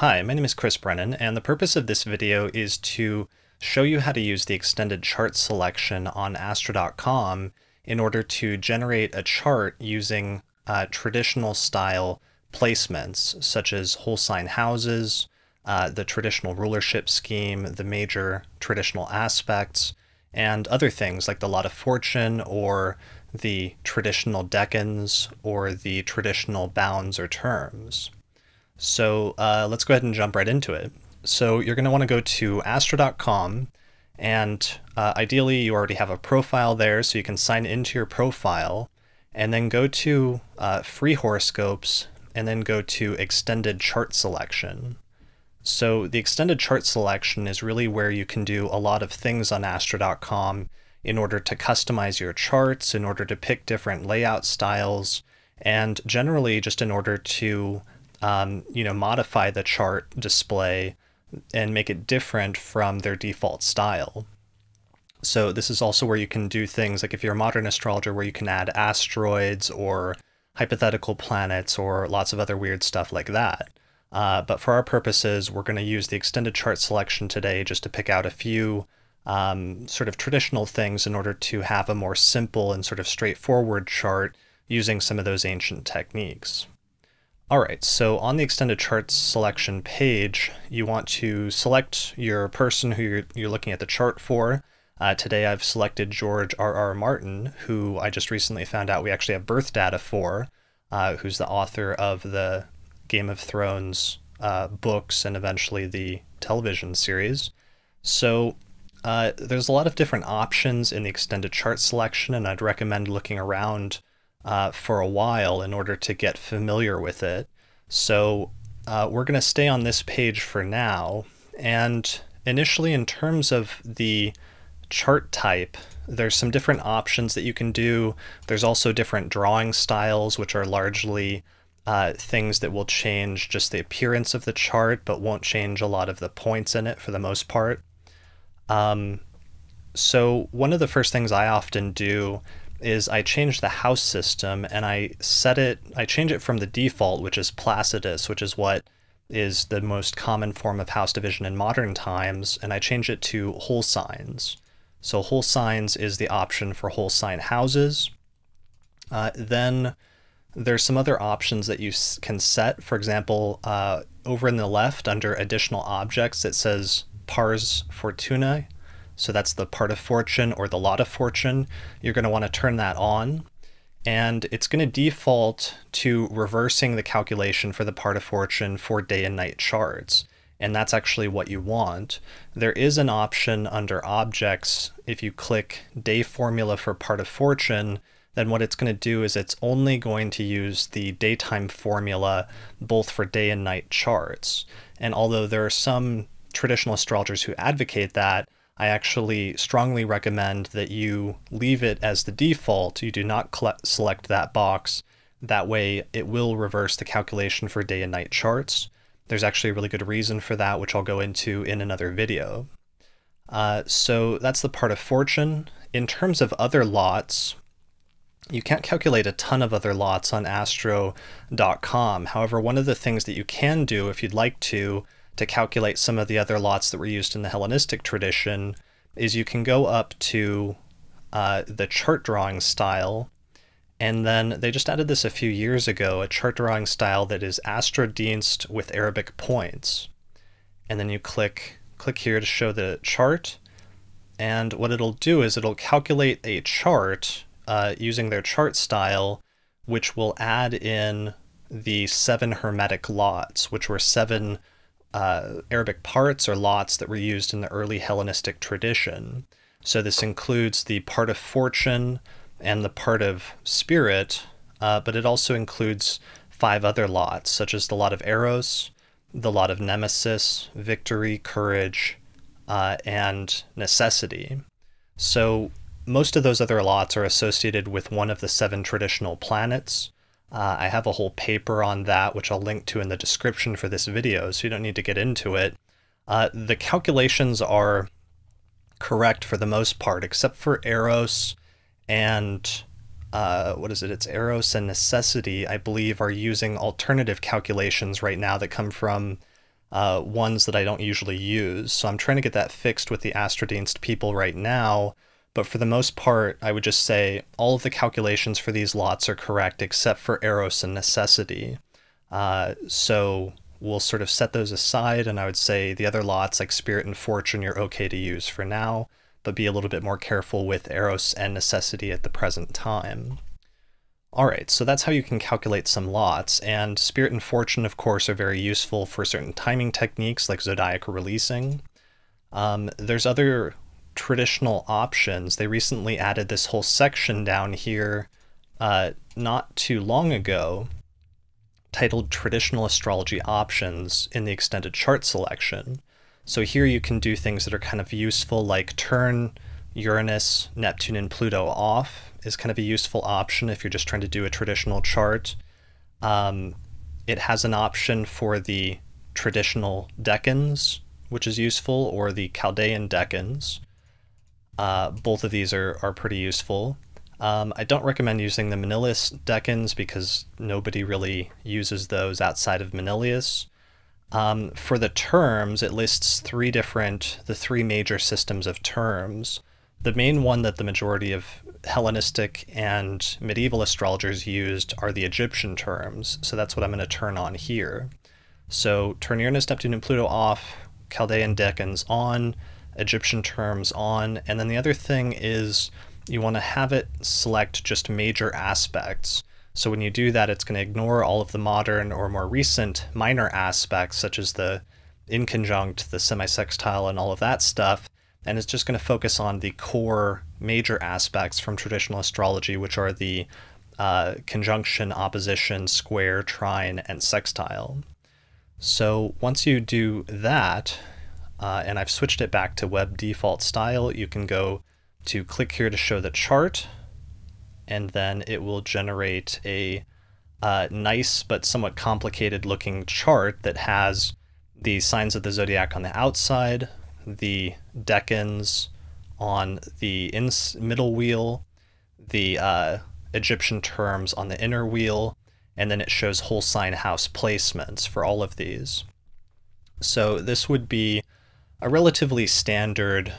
Hi, my name is Chris Brennan, and the purpose of this video is to show you how to use the extended chart selection on Astro.com in order to generate a chart using traditional style placements, such as whole sign houses, the traditional rulership scheme, the major traditional aspects, and other things like the Lot of Fortune or the traditional decans or the traditional bounds or terms. So let's go ahead and jump right into it. So you're going to want to go to Astro.com, and ideally you already have a profile there, so you can sign into your profile, and then go to Free Horoscopes, and then go to Extended Chart Selection. So the Extended Chart Selection is really where you can do a lot of things on Astro.com in order to customize your charts, in order to pick different layout styles, and generally just in order to modify the chart display and make it different from their default style. So this is also where you can do things like, if you're a modern astrologer, where you can add asteroids or hypothetical planets or lots of other weird stuff like that. But for our purposes, we're going to use the extended chart selection today just to pick out a few sort of traditional things in order to have a more simple and sort of straightforward chart using some of those ancient techniques. Alright, so on the extended chart selection page, you want to select your person who you're looking at the chart for. Today I've selected George R.R. Martin, who I just recently found out we actually have birth data for, who's the author of the Game of Thrones books and eventually the television series. So there's a lot of different options in the extended chart selection, and I'd recommend looking around for a while in order to get familiar with it. So we're going to stay on this page for now. And initially, in terms of the chart type, there's some different options that you can do. There's also different drawing styles, which are largely things that will change just the appearance of the chart, but won't change a lot of the points in it for the most part. So one of the first things I often do is I change the house system, and I change it from the default, which is Placidus, which is what is the most common form of house division in modern times, and I change it to whole signs. So whole signs is the option for whole sign houses. Then there's some other options that you can set. For example, over in the left under additional objects, it says Pars Fortuna. So that's the Part of Fortune or the Lot of Fortune. You're going to want to turn that on, and it's going to default to reversing the calculation for the Part of Fortune for day and night charts. And that's actually what you want. There is an option under objects. If you click day formula for Part of Fortune, then what it's going to do is it's only going to use the daytime formula both for day and night charts. And although there are some traditional astrologers who advocate that, I actually strongly recommend that you leave it as the default. You do not select that box. That way it will reverse the calculation for day and night charts. There's actually a really good reason for that, which I'll go into in another video. So that's the Part of Fortune. In terms of other lots, you can't calculate a ton of other lots on Astro.com. However, one of the things that you can do, if you'd like to calculate some of the other lots that were used in the Hellenistic tradition, is you can go up to the chart drawing style, and then they just added this a few years ago, a chart drawing style that is Astro-Dienst with Arabic points. And then you click here to show the chart, and what it'll do is it'll calculate a chart using their chart style, which will add in the 7 Hermetic lots, which were 7 Arabic parts or lots that were used in the early Hellenistic tradition. So this includes the Part of Fortune and the Part of Spirit, but it also includes 5 other lots, such as the Lot of Eros, the Lot of Nemesis, Victory, Courage, and Necessity. So most of those other lots are associated with one of the 7 traditional planets. I have a whole paper on that, which I'll link to in the description for this video, so you don't need to get into it. The calculations are correct for the most part, except for Eros and, It's Eros and Necessity, I believe, are using alternative calculations right now that come from ones that I don't usually use. So I'm trying to get that fixed with the Astro-Dienst people right now. But for the most part, I would just say all of the calculations for these lots are correct except for Eros and Necessity. So we'll sort of set those aside, and I would say the other lots like Spirit and Fortune you're okay to use for now, but be a little bit more careful with Eros and Necessity at the present time. Alright, so that's how you can calculate some lots, and Spirit and Fortune of course are very useful for certain timing techniques like zodiac releasing. There's other traditional options. They recently added this whole section down here not too long ago titled Traditional Astrology Options in the Extended Chart Selection. So here you can do things that are kind of useful, like turn Uranus, Neptune, and Pluto off is kind of a useful option if you're just trying to do a traditional chart. It has an option for the traditional decans, which is useful, or the Chaldean decans. Both of these are pretty useful. I don't recommend using the Manilius decans because nobody really uses those outside of Manilius. For the terms, it lists the three major systems of terms. The main one that the majority of Hellenistic and medieval astrologers used are the Egyptian terms, so that's what I'm going to turn on here. So turn Uranus, Neptune, and Pluto off, Chaldean decans on, Egyptian terms on, and then the other thing is you want to have it select just major aspects. So when you do that, it's going to ignore all of the modern or more recent minor aspects, such as the inconjunct, the semisextile, and all of that stuff, and it's just going to focus on the core major aspects from traditional astrology, which are the conjunction, opposition, square, trine, and sextile. So once you do that, and I've switched it back to web default style, you can go to click here to show the chart, and then it will generate a nice but somewhat complicated looking chart that has the signs of the zodiac on the outside, the decans on the middle wheel, the Egyptian terms on the inner wheel, and then it shows whole sign house placements for all of these. So this would be a relatively standard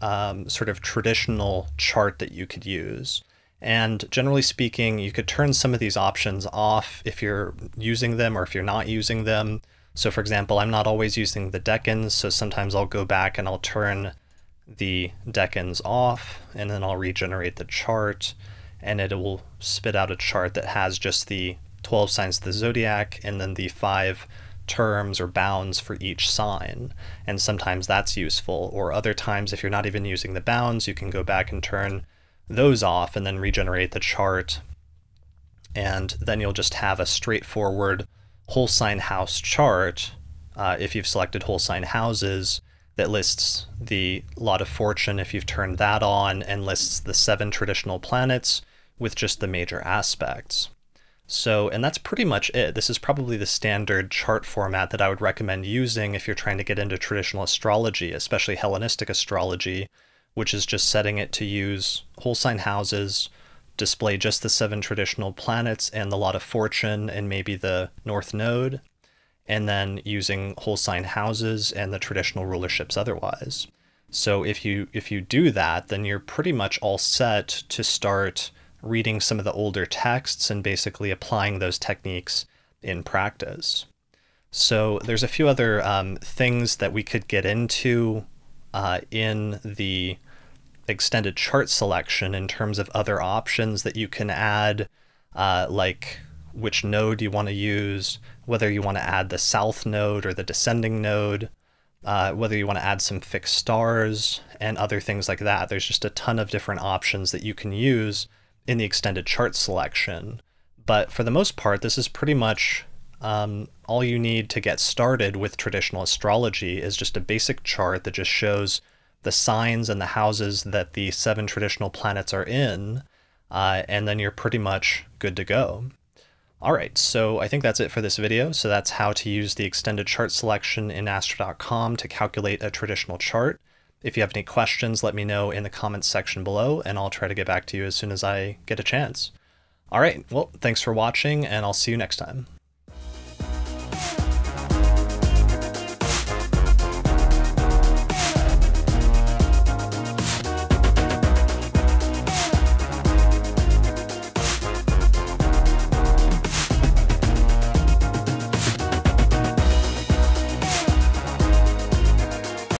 sort of traditional chart that you could use. And generally speaking, you could turn some of these options off if you're using them or if you're not using them. So for example, I'm not always using the decans, so sometimes I'll go back and I'll turn the decans off, and then I'll regenerate the chart, and it will spit out a chart that has just the 12 signs of the zodiac and then the 5 terms or bounds for each sign. And sometimes that's useful, or other times if you're not even using the bounds, you can go back and turn those off and then regenerate the chart, and then you'll just have a straightforward whole sign house chart, if you've selected whole sign houses, that lists the lot of fortune if you've turned that on, and lists the 7 traditional planets with just the major aspects. So, and that's pretty much it. This is probably the standard chart format that I would recommend using if you're trying to get into traditional astrology, especially Hellenistic astrology, which is just setting it to use whole sign houses, display just the 7 traditional planets and the lot of fortune and maybe the north node, and then using whole sign houses and the traditional rulerships otherwise. So if you do that, then you're pretty much all set to start reading some of the older texts and basically applying those techniques in practice. So there's a few other things that we could get into in the extended chart selection in terms of other options that you can add, like which node you want to use, whether you want to add the south node or the descending node, whether you want to add some fixed stars, and other things like that. There's just a ton of different options that you can use in the extended chart selection. But for the most part, this is pretty much all you need to get started with traditional astrology is just a basic chart that just shows the signs and the houses that the 7 traditional planets are in, and then you're pretty much good to go. Alright, so I think that's it for this video. So that's how to use the extended chart selection in Astro.com to calculate a traditional chart. If you have any questions, let me know in the comments section below, and I'll try to get back to you as soon as I get a chance. Alright, well, thanks for watching, and I'll see you next time.